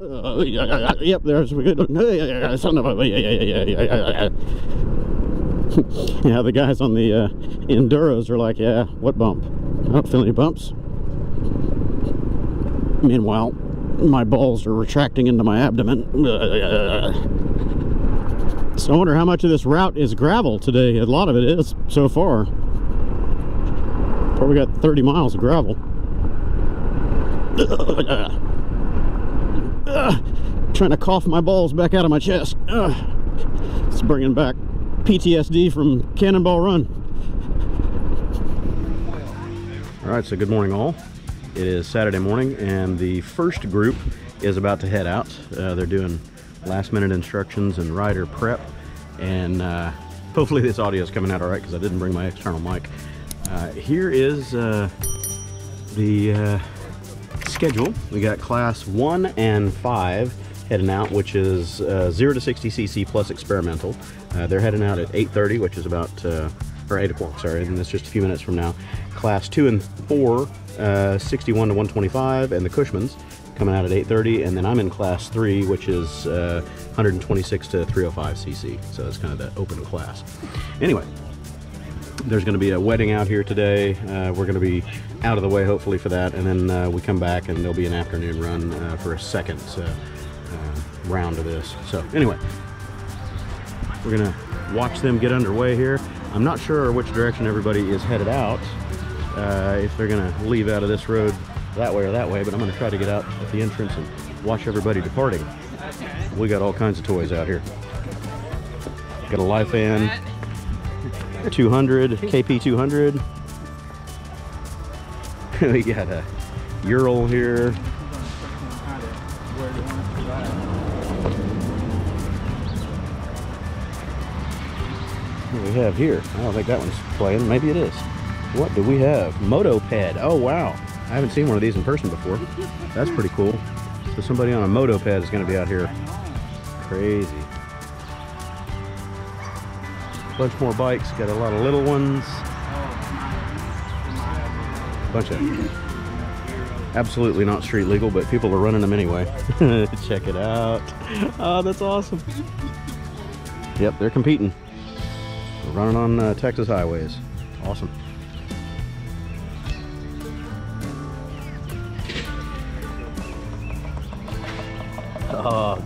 Yep, there's a good son of a. Yeah, the guys on the Enduros are like, yeah, what bump? I don't feel any bumps. Meanwhile, my balls are retracting into my abdomen. So I wonder how much of this route is gravel today. A lot of it is so far. Probably got 30 miles of gravel. Trying to cough my balls back out of my chest. It's bringing back PTSD from Cannonball Run. Alright, so good morning all. It is Saturday morning and the first group is about to head out. They're doing last minute instructions and rider prep, and hopefully this audio is coming out alright because I didn't bring my external mic. Here is the schedule. We got class 1 and 5 heading out, which is 0 to 60 cc plus experimental. They're heading out at 8:30, which is about or 8 o'clock, sorry, and that's just a few minutes from now. Class 2 and 4, 61 to 125, and the Cushmans coming out at 8:30, and then I'm in class 3, which is 126 to 305 cc, so that's kind of the open class. Anyway, there's going to be a wedding out here today. We're going to be out of the way hopefully for that, and then we come back and there'll be an afternoon run for a second round of this. So anyway, we're going to watch them get underway here. I'm not sure which direction everybody is headed out, if they're going to leave out of this road that way or that way, but I'm going to try to get out at the entrance and watch everybody departing. We got all kinds of toys out here. Got a live fan, 200, KP 200. We got a Ural here. What do we have here? I don't think that one's playing. Maybe it is. What do we have? Motoped. Oh, wow. I haven't seen one of these in person before. That's pretty cool. So somebody on a Motoped is going to be out here. Crazy. Bunch more bikes. Got a lot of little ones. Bunch of absolutely not street legal, but people are running them anyway. Check it out. Oh, that's awesome. Yep, they're competing. We're running on Texas highways. Awesome.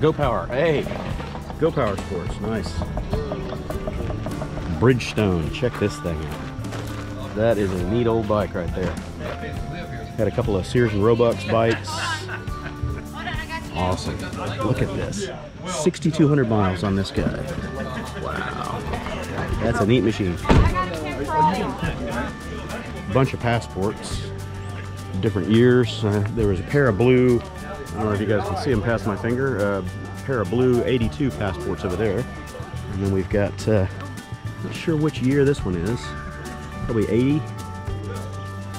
Go Power. Hey, Go Power Sports. Nice. Bridgestone. Check this thing out. That is a neat old bike right there. Had a couple of Sears and Robux bikes. Awesome. Look at this. 6,200 miles on this guy. Wow. That's a neat machine. Bunch of passports. Different years. There was a pair of blue, I don't know if you guys can see them past my finger, a pair of blue 82 passports over there. And then we've got, not sure which year this one is. Probably 80.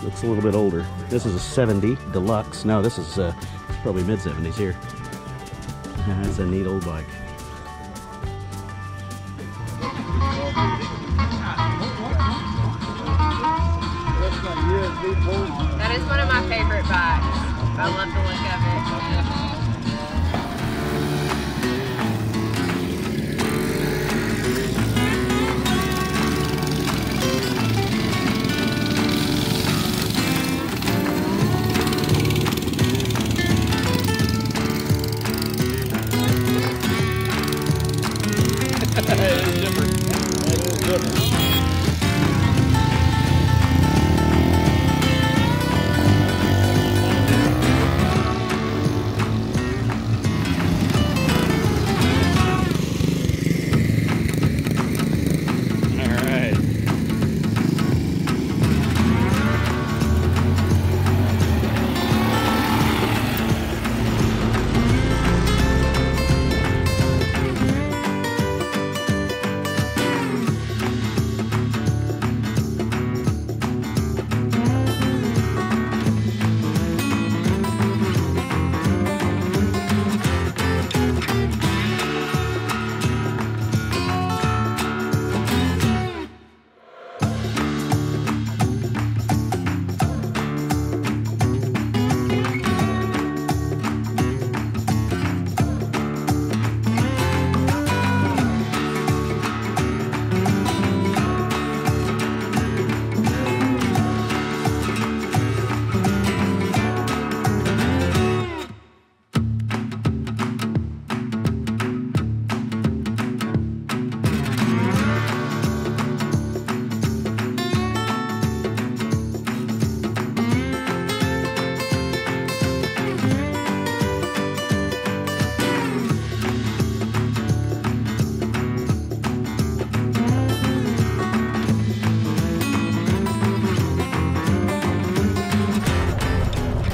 Looks a little bit older. This is a 70 deluxe. No, this is probably mid-70s here. That's a neat old bike. That is one of my favorite bikes. I love the look of it.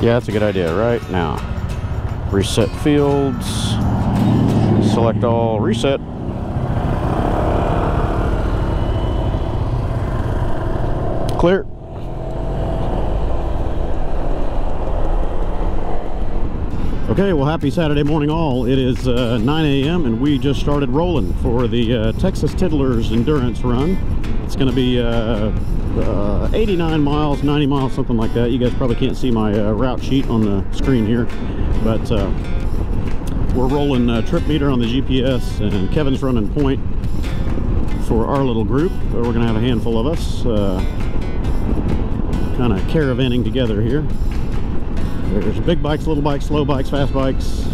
Yeah, that's a good idea. Right now, reset fields, select all, reset. Clear. Okay, well, happy Saturday morning all. It is 9 a.m. and we just started rolling for the Texas Tiddlers Endurance Run. It's going to be 89 miles, 90 miles, something like that. You guys probably can't see my route sheet on the screen here, but we're rolling trip meter on the GPS, and Kevin's running point for our little group. We're going to have a handful of us kind of caravanning together here. There's big bikes, little bikes, slow bikes, fast bikes.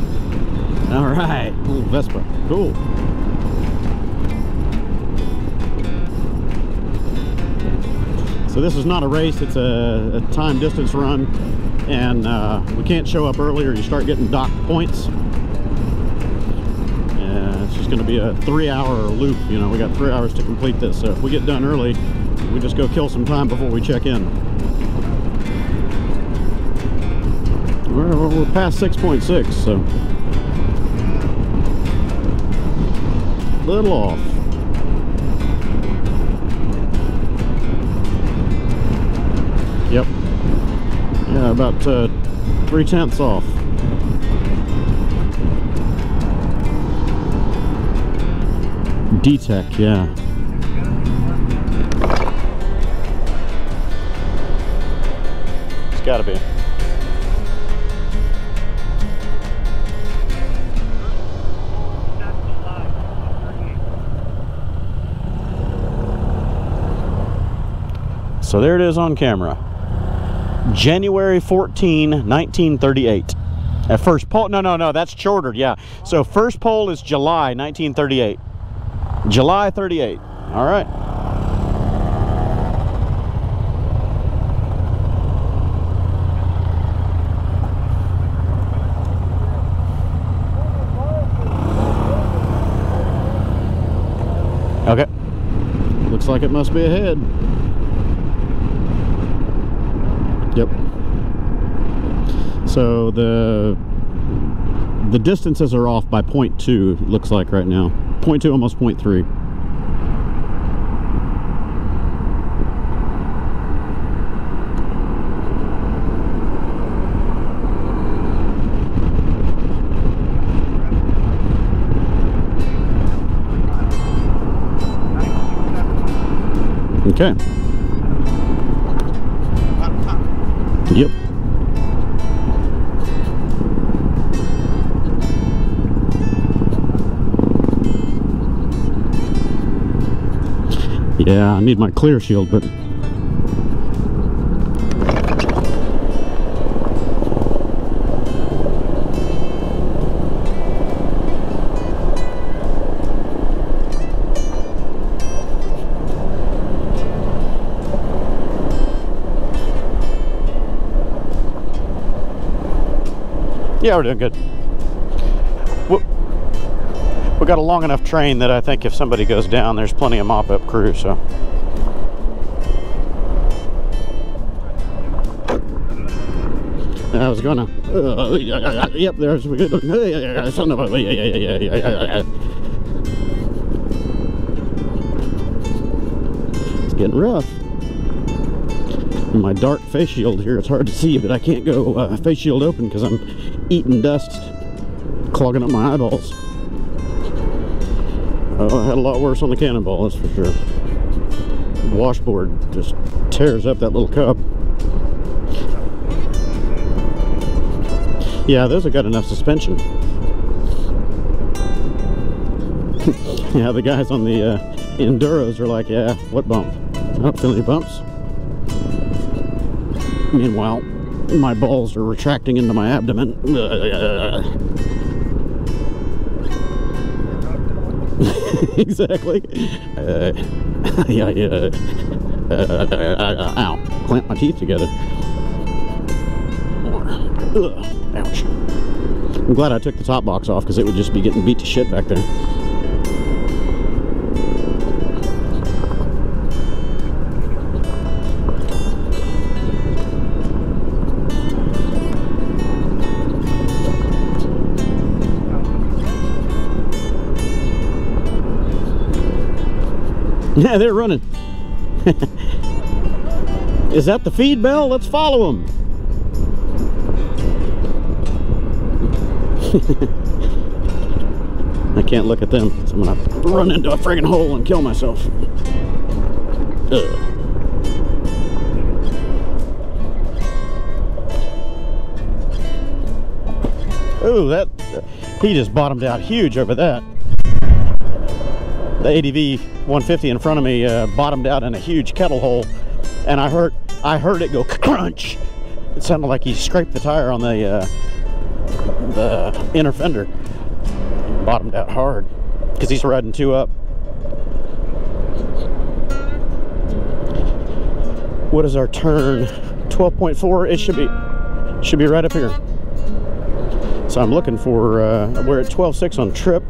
All right, little Vespa, cool. So this is not a race, it's a time distance run, and we can't show up earlier. You start getting docked points. It's just gonna be a 3-hour loop, you know, we got 3 hours to complete this. So if we get done early, we just go kill some time before we check in. We're past 6.6, so little off. Yep. Yeah, about 3/10 off. D-Tech, yeah. It's gotta be. So there it is on camera. January 14, 1938. At first poll, no, that's chartered, yeah. So first poll is July 1938. July 38. All right. Okay. Looks like it must be ahead. Yep. So the distances are off by 0.2, it looks like right now. 0.2, almost 0.3. Okay. Yep. Yeah, I need my clear shield, but yeah, we're doing good. We got a long enough train that I think if somebody goes down, there's plenty of mop-up crew, so. I was gonna, yep, there's, we good. It's getting rough. My dark face shield here, it's hard to see, but I can't go face shield open because I'm eating dust, clogging up my eyeballs. I had a lot worse on the Cannonball, that's for sure. The washboard just tears up that little cup. Yeah, those have got enough suspension. Yeah, the guys on the Enduros are like, yeah, what bump? I don't feel any bumps. Meanwhile, my balls are retracting into my abdomen. Exactly. Ow. Clamp my teeth together. Ouch. I'm glad I took the top box off because it would just be getting beat to shit back there. Yeah, they're running. Is that the feed bell? Let's follow them. I can't look at them, so I'm gonna run into a friggin' hole and kill myself. Ugh. Oh, that he just bottomed out huge over that. The ADV 150 in front of me bottomed out in a huge kettle hole, and I heard it go crunch. It sounded like he scraped the tire on the inner fender. Bottomed out hard because he's riding two up. What is our turn? 12.4. It should be right up here. So I'm looking for, we're at 12.6 on trip.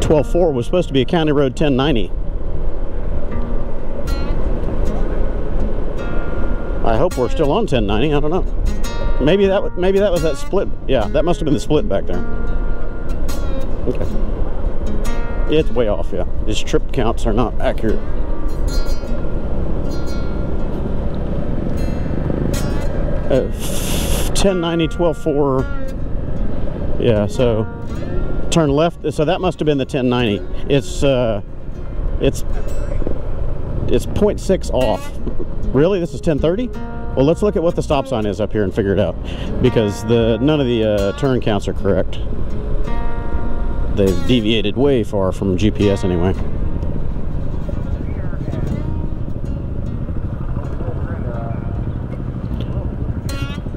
12.4 was supposed to be a county road 1090. I hope we're still on 1090, I don't know. Maybe that was that split. Yeah, that must have been the split back there. Okay. It's way off, yeah. These trip counts are not accurate. Uh, 1090, 12.4. Yeah, so turn left. So that must have been the 1090. It's 0.6 off. Really, this is 1030. Well, let's look at what the stop sign is up here and figure it out, because none of the turn counts are correct. They've deviated way far from GPS anyway.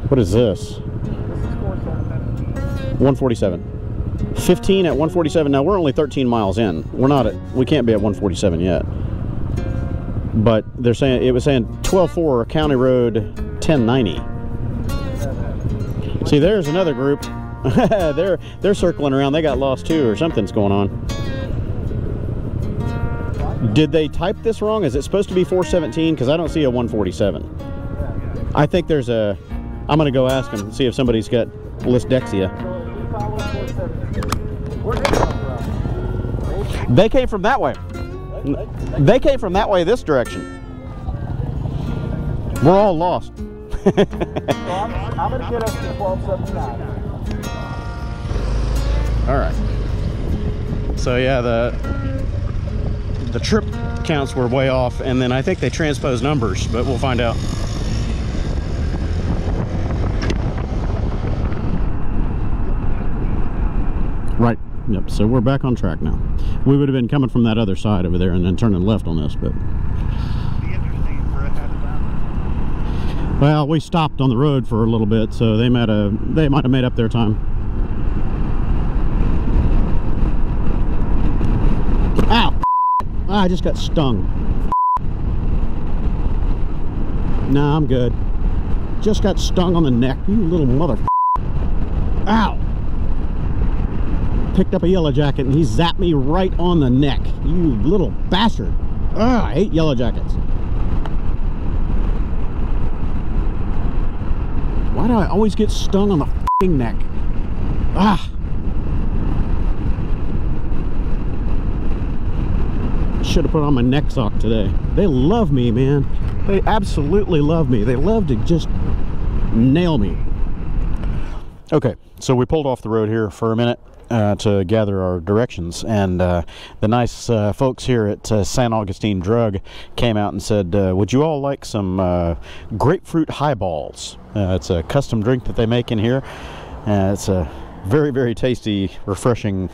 What is this? 147. 15 at 147. Now we're only 13 miles in. We're not at, we can't be at 147 yet. But they're saying, it was saying 12.4 County Road 1090. See, there's another group. they're circling around. They got lost too, or something's going on. Did they type this wrong? Is it supposed to be 417? Because I don't see a 147. I think there's a, I'm gonna go ask them and see if somebody's got Lysdexia. They came from that way. They came from that way this direction. We're all lost. So I'm going to get us to 1279. All right. So yeah, the trip counts were way off, and then I think they transposed numbers, but we'll find out. Right. Yep, so we're back on track now. We would have been coming from that other side over there and then turning left on this, but... Well, we stopped on the road for a little bit, so they might have made up their time. Ow! I just got stung. Nah, I'm good. Just got stung on the neck, you little mother. Ow! Picked up a yellow jacket and he zapped me right on the neck. You little bastard. Ugh, I hate yellow jackets. Why do I always get stung on the f***ing neck? Ah. Should have put on my neck sock today. They love me, man. They absolutely love me. They love to just nail me. Okay, so we pulled off the road here for a minute. To gather our directions, and the nice folks here at San Augustine Drug came out and said, would you all like some grapefruit highballs? It's a custom drink that they make in here. It's a very, very tasty, refreshing,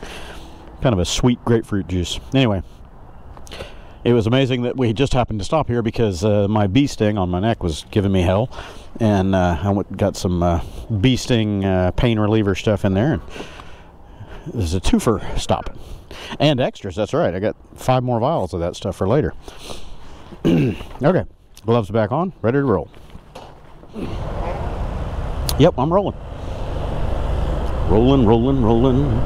kind of a sweet grapefruit juice. Anyway, it was amazing that we just happened to stop here because my bee sting on my neck was giving me hell, and I got some bee sting pain reliever stuff in there. And this is a twofer stop. And extras, that's right. I got 5 more vials of that stuff for later. Okay. Gloves back on. Ready to roll. Yep, I'm rolling. Rolling, rolling, rolling.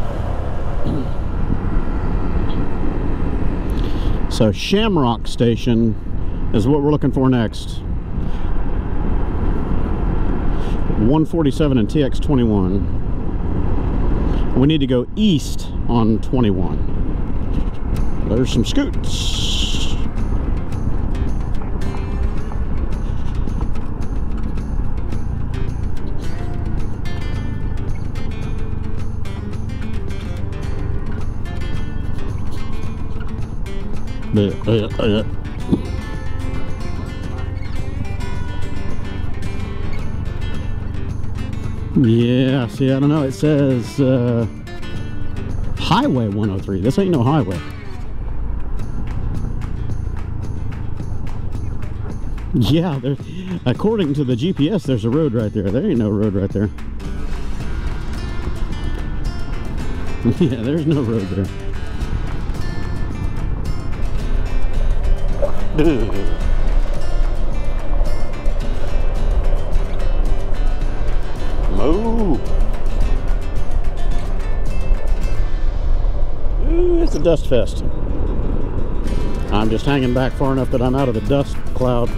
So Shamrock Station is what we're looking for next. 147 and TX21. We need to go east on 21. There's some scoots. Yeah, see, I don't know. It says Highway 103. This ain't no highway. Yeah, according to the GPS, there's a road right there. There ain't no road right there. Yeah, there's no road there. Ugh. Ooh. Ooh, it's a dust fest. I'm just hanging back far enough that I'm out of the dust cloud.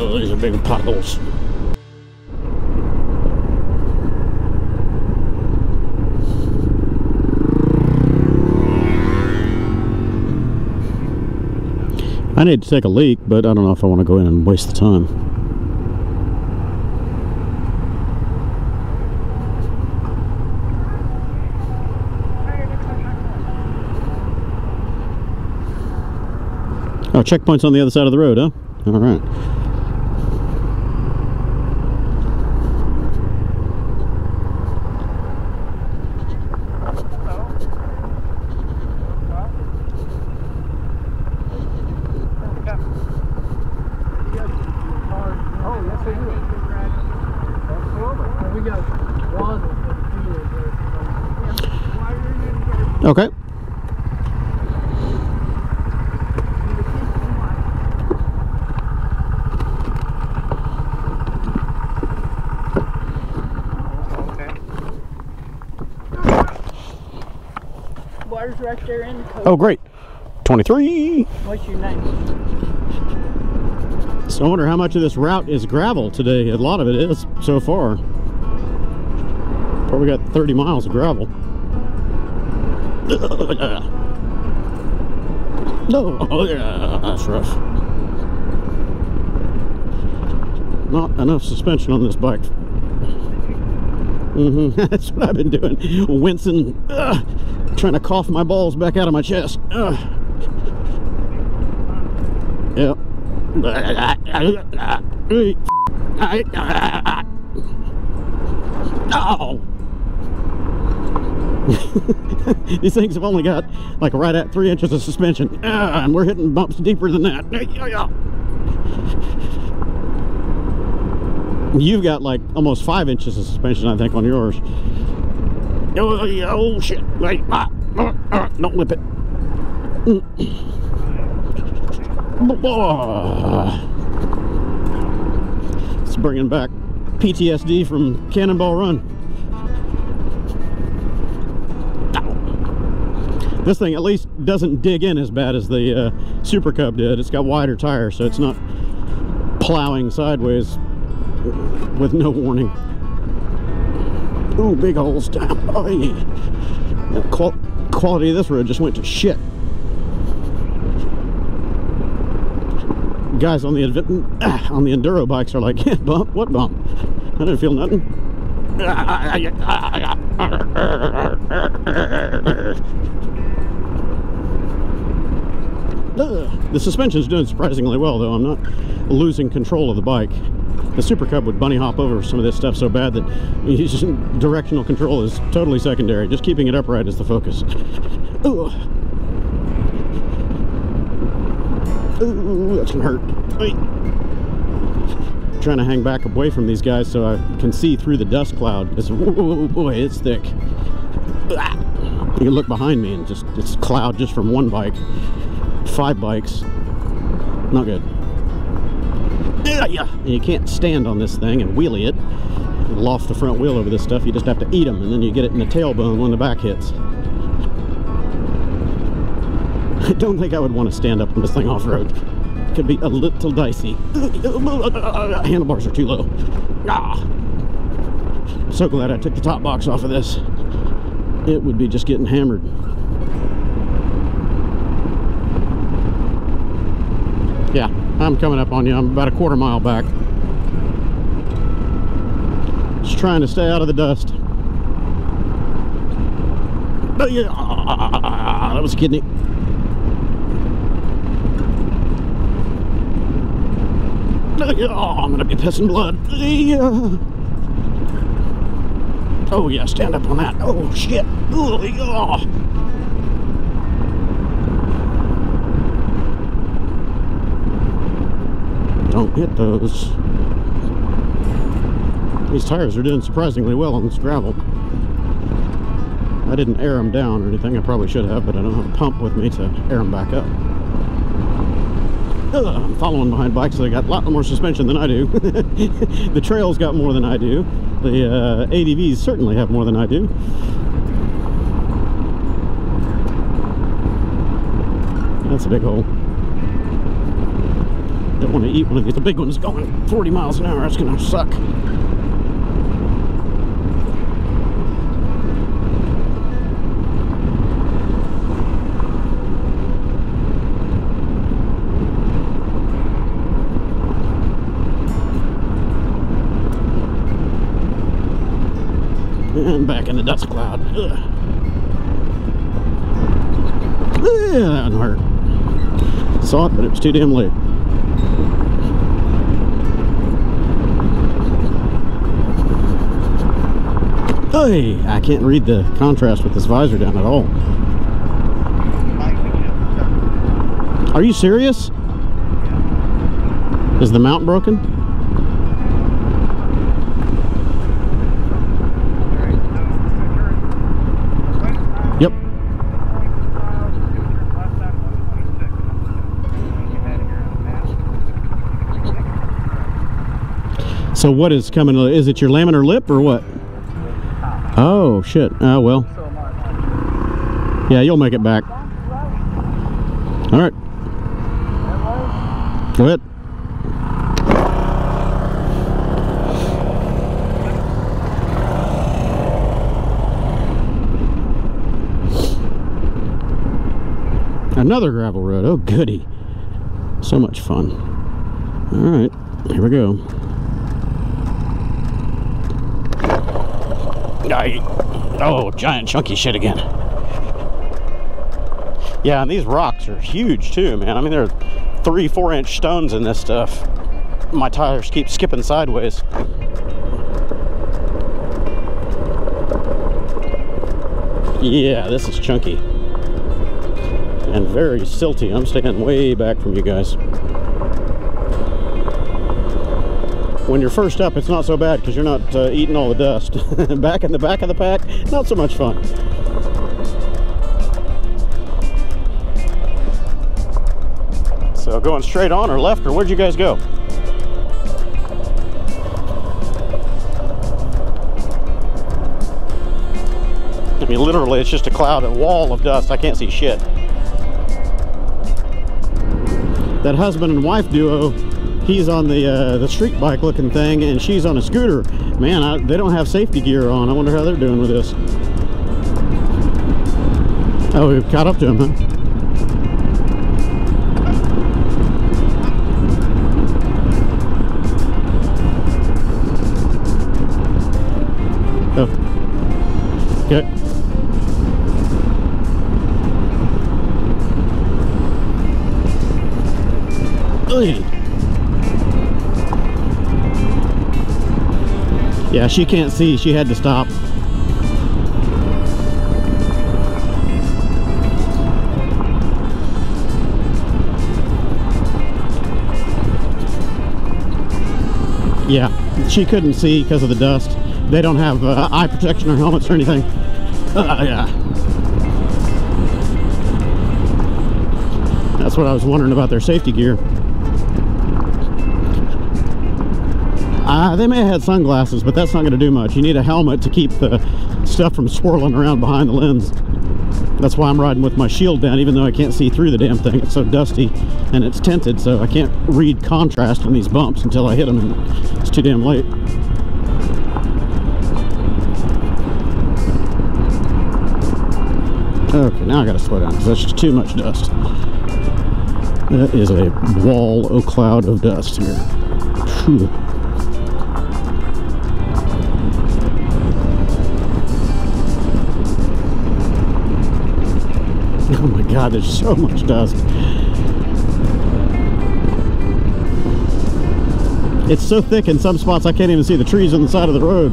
Oh, these are big potholes. I need to take a leak, but I don't know if I want to go in and waste the time. Oh, checkpoint's on the other side of the road, huh? All right. Okay. Water's right there in the coat. Oh, great. 23. What's your name? So I wonder how much of this route is gravel today. A lot of it is so far. Probably got 30 miles of gravel. No, oh yeah, that's rough. Not enough suspension on this bike. That's what I've been doing, wincing, trying to cough my balls back out of my chest. Yeah. Oh. These things have only got like right at 3 inches of suspension, and we're hitting bumps deeper than that. You've got like almost 5 inches of suspension, I think, on yours. Oh shit. Don't whip it. It's bringing back PTSD from Cannonball Run. This thing at least doesn't dig in as bad as the Super Cub did. It's got wider tires, so it's not plowing sideways with no warning. Ooh, big holes down. Oh, yeah. The quality of this road just went to shit. Guys on the Enduro bikes are like, yeah, bump? What bump? I didn't feel nothing. The suspension's doing surprisingly well, though. I'm not losing control of the bike. The Super Cub would bunny hop over some of this stuff so bad that directional control is totally secondary. Just keeping it upright is the focus. Ooh. Ooh, that's gonna hurt. I'm trying to hang back away from these guys so I can see through the dust cloud. It's, oh boy, it's thick. You can look behind me and just, it's cloud just from one bike. 5 bikes, not good. And you can't stand on this thing and wheelie it. You loft the front wheel over this stuff. You just have to eat them, and then you get it in the tailbone when the back hits. I don't think I would want to stand up on this thing off road. could be a little dicey. Handlebars are too low. Ah, so glad I took the top box off of this. It would be just getting hammered. Yeah, I'm coming up on you. I'm about a quarter mile back. Just trying to stay out of the dust. But yeah, that was a kidney. Oh, I'm gonna be pissing blood. Oh yeah, stand up on that. Oh shit. Oh. Don't hit those. These tires are doing surprisingly well on this gravel. I didn't air them down or anything. I probably should have, but I don't have a pump with me to air them back up. I'm following behind bikes that got a lot more suspension than I do. The trails got more than I do. The ADVs certainly have more than I do. That's a big hole. Don't want to eat one of these. The big one's going 40 miles an hour. That's gonna suck. And back in the dust cloud. Ugh. Yeah, that hurt. Saw it, but it was too damn late. Hey, I can't read the contrast with this visor down at all. Are you serious? Is the mount broken? So what is coming? Is it your laminar lip or what? Oh shit! Oh well. Yeah, you'll make it back. All right. Go ahead. Another gravel road. Oh goody! So much fun. All right, here we go. Oh, giant chunky shit again. Yeah, and these rocks are huge too, man. I mean, there are 3-4 inch stones in this stuff. My tires keep skipping sideways. Yeah, this is chunky. And very silty. I'm staying way back from you guys. When you're first up, it's not so bad because you're not eating all the dust. Back in the back of the pack, not so much fun. So going straight on or left, or where'd you guys go? I mean, literally, it's just a cloud, a wall of dust. I can't see shit. That husband and wife duo, he's on the street bike looking thing, and she's on a scooter. Man, they don't have safety gear on. I wonder how they're doing with this. Oh, we've caught up to him, huh? Oh. Okay. Ugh. Yeah, she can't see. She had to stop. Yeah, she couldn't see because of the dust. They don't have eye protection or helmets or anything. Yeah. That's what I was wondering about their safety gear. They may have had sunglasses, but that's not going to do much. You need a helmet to keep the stuff from swirling around behind the lens. That's why I'm riding with my shield down, even though I can't see through the damn thing. It's so dusty and it's tinted, so I can't read contrast on these bumps until I hit them, and it's too damn late. Okay, now I gotta slow down because that's just too much dust. That is a wall, a cloud of dust here. Phew. Oh my god, there's so much dust. It's so thick in some spots I can't even see the trees on the side of the road.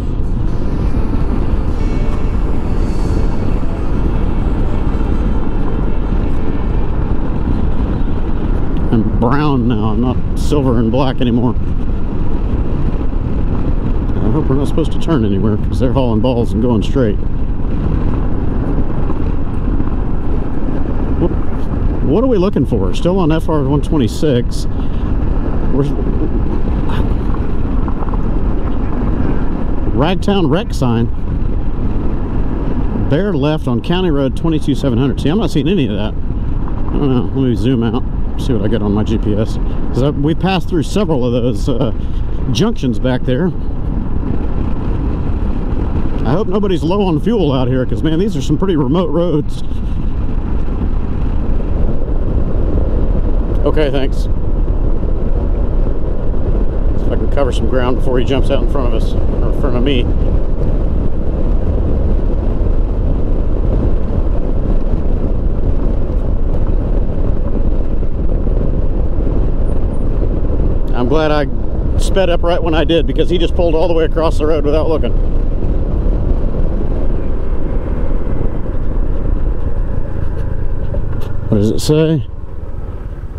I'm brown now, I'm not silver and black anymore. I hope we're not supposed to turn anywhere because they're hauling balls and going straight. What are we looking for? We're still on FR 126. Ragtown wreck sign. Bear left on County Road 22700. See, I'm not seeing any of that. I don't know. Let me zoom out. See what I get on my GPS. Because we passed through several of those junctions back there. I hope nobody's low on fuel out here because, man, these are some pretty remote roads. Okay, thanks. If I can cover some ground before he jumps out in front of us, or in front of me. I'm glad I sped up right when I did because he just pulled all the way across the road without looking. What does it say?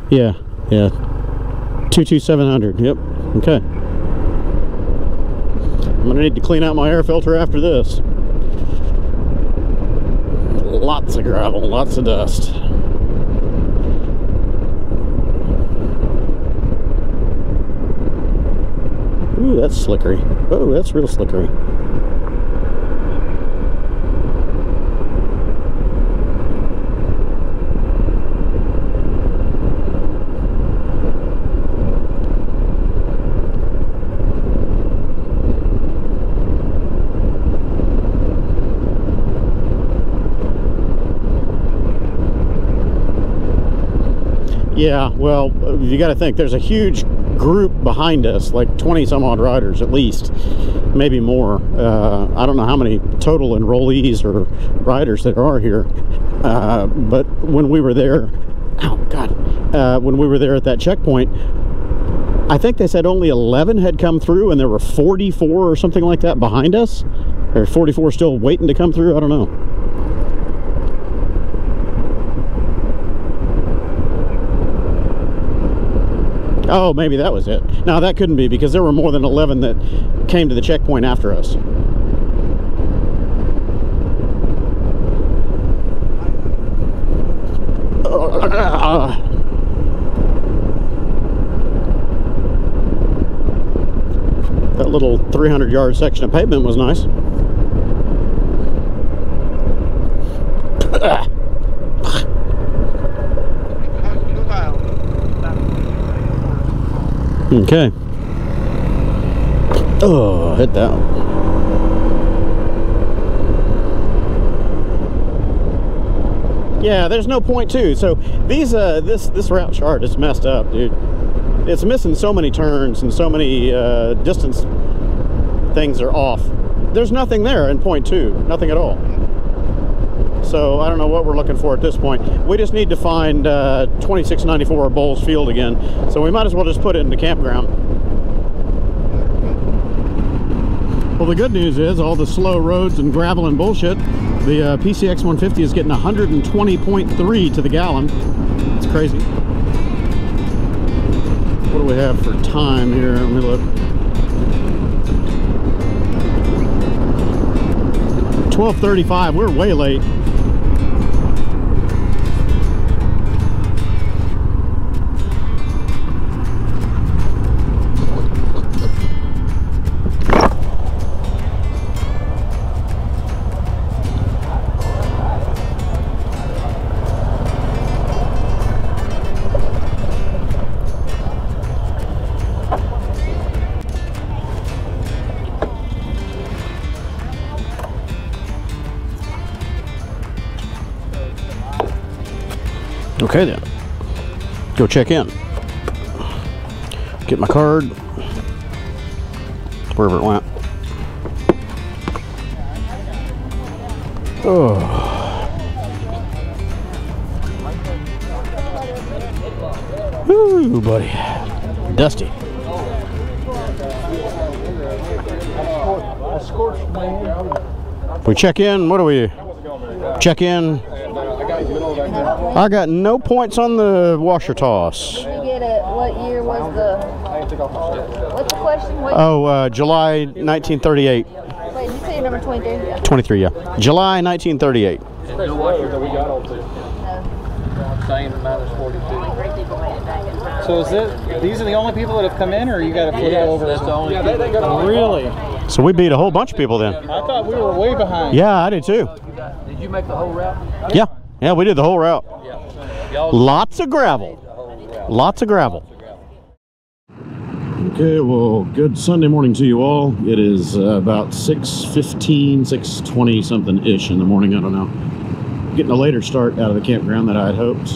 Yeah, yeah. 22700, yep, okay. I'm gonna need to clean out my air filter after this. Lots of gravel, lots of dust. Ooh, that's slickery. Oh, that's real slickery. Yeah, well, you got to think there's a huge group behind us, like 20 some odd riders at least, maybe more. I don't know how many total enrollees or riders there are here, but when we were there, oh god, when we were there at that checkpoint, I think they said only 11 had come through, and there were 44 or something like that behind us, or 44 still waiting to come through. I don't know. Oh, maybe that was it. No, that couldn't be because there were more than 11 that came to the checkpoint after us. That little 300-yard section of pavement was nice. Okay. Oh, hit that one. Yeah, there's no point too. So these this route chart is messed up, dude. It's missing so many turns and so many distance things are off. There's nothing there in point two, nothing at all. So I don't know what we're looking for at this point. We just need to find 2694 Bowles Field again. So we might as well just put it in the campground. Well, the good news is all the slow roads and gravel and bullshit, the PCX150 is getting 120.3 to the gallon. It's crazy. What do we have for time here? Let me look. 12:35, we're way late. Okay then, go check in, get my card, wherever it went. Oh. Ooh, buddy. Dusty. We check in. What are we? Check in. I got no points on the washer toss. Did you get it? What year was the... What's the question? Oh, July 1938. Wait, did you say number 23? 23, yeah. July 1938. No washer that we got all to. Diane Matters 42. So is it? These are the only people that have come in, or you got to flip over? That's the only. Yeah, they got really. So we beat a whole bunch of people then. I thought we were way behind. Yeah, I did too. Did you make the whole route? Yeah, yeah, we did the whole route. Yeah. Lots of gravel. Lots of gravel. Okay, well, good Sunday morning to you all. It is about 6:15, 6:20 something ish in the morning. I don't know. Getting a later start out of the campground than I had hoped.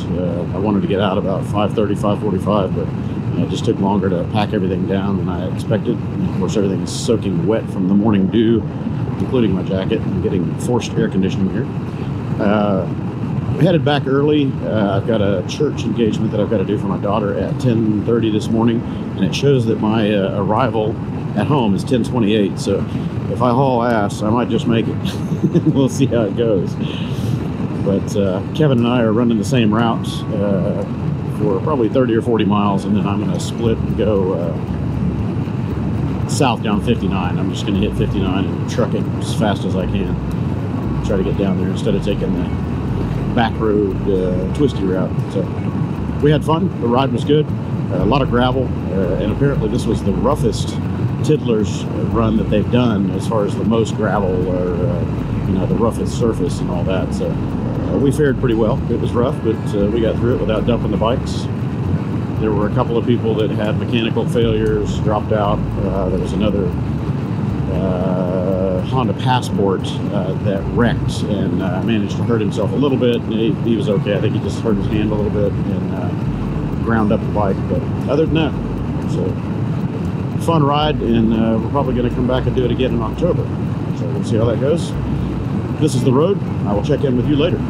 I wanted to get out about 5:30, 5:45, but it just took longer to pack everything down than I expected. And of course, everything is soaking wet from the morning dew, including my jacket. I'm getting forced air conditioning here. Headed back early. I've got a church engagement that I've got to do for my daughter at 10:30 this morning, and it shows that my arrival at home is 10:28. So if I haul ass, I might just make it. We'll see how it goes. But Kevin and I are running the same route for probably 30 or 40 miles, and then I'm going to split and go south down 59. I'm just going to hit 59 and truck it as fast as I can. Try to get down there instead of taking the back road twisty route. So we had fun. The ride was good. A lot of gravel, and apparently this was the roughest Tiddlers run that they've done as far as the most gravel or you know, the roughest surface and all that. So we fared pretty well. It was rough, but we got through it without dumping the bikes. There were a couple of people that had mechanical failures, dropped out. There was another Honda Passport that wrecked and managed to hurt himself a little bit. He was okay. I think he just hurt his hand a little bit and ground up the bike. But other than that, it's a fun ride, and we're probably going to come back and do it again in October. So we'll see how that goes. This is the road. I will check in with you later.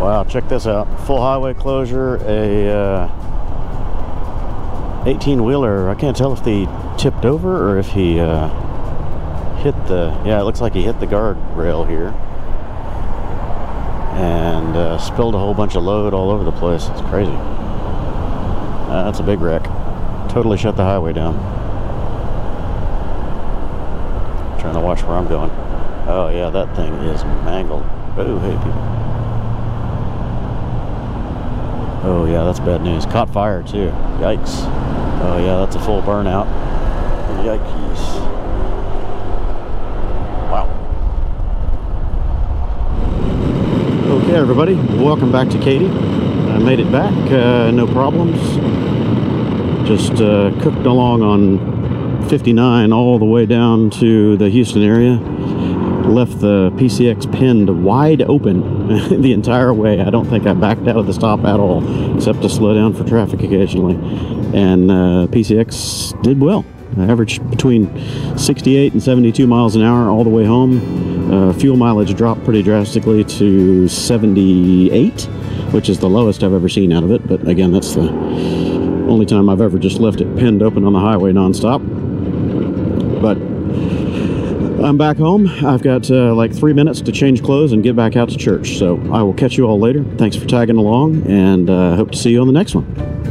Wow, check this out. Full highway closure, a 18-wheeler. I can't tell if he tipped over or if he hit the... Yeah, it looks like he hit the guard rail here. And spilled a whole bunch of load all over the place. It's crazy. That's a big wreck. Totally shut the highway down. Trying to watch where I'm going. Oh yeah, that thing is mangled. Oh, hey people. Oh yeah, that's bad news. Caught fire too. Yikes. Oh yeah, that's a full burnout. Yikes. Wow. Okay everybody, welcome back to Katy. I made it back, no problems. Just cooked along on 59 all the way down to the Houston area. Left the PCX pinned wide open the entire way. I don't think I backed out of the stop at all, except to slow down for traffic occasionally. And PCX did well. Averaged between 68 and 72 miles an hour all the way home. Fuel mileage dropped pretty drastically to 78, which is the lowest I've ever seen out of it. But again, that's the only time I've ever just left it pinned open on the highway nonstop. But I'm back home. I've got like 3 minutes to change clothes and get back out to church. So I will catch you all later. Thanks for tagging along, and I hope to see you on the next one.